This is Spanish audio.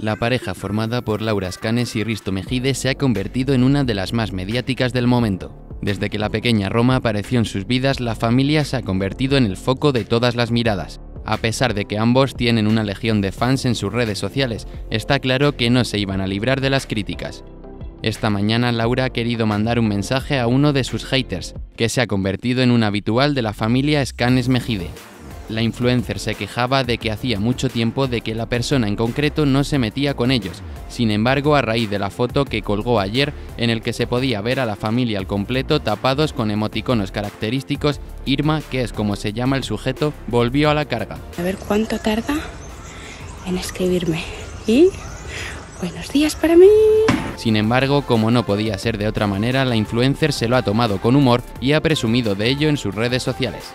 La pareja formada por Laura Escanes y Risto Mejide se ha convertido en una de las más mediáticas del momento. Desde que la pequeña Roma apareció en sus vidas, la familia se ha convertido en el foco de todas las miradas. A pesar de que ambos tienen una legión de fans en sus redes sociales, está claro que no se iban a librar de las críticas. Esta mañana Laura ha querido mandar un mensaje a uno de sus haters, que se ha convertido en un habitual de la familia Escanes Mejide. La influencer se quejaba de que hacía mucho tiempo de que la persona en concreto no se metía con ellos. Sin embargo, a raíz de la foto que colgó ayer, en el que se podía ver a la familia al completo tapados con emoticonos característicos, Irma, que es como se llama el sujeto, volvió a la carga. A ver cuánto tarda en escribirme. Y buenos días para mí. Sin embargo, como no podía ser de otra manera, la influencer se lo ha tomado con humor y ha presumido de ello en sus redes sociales.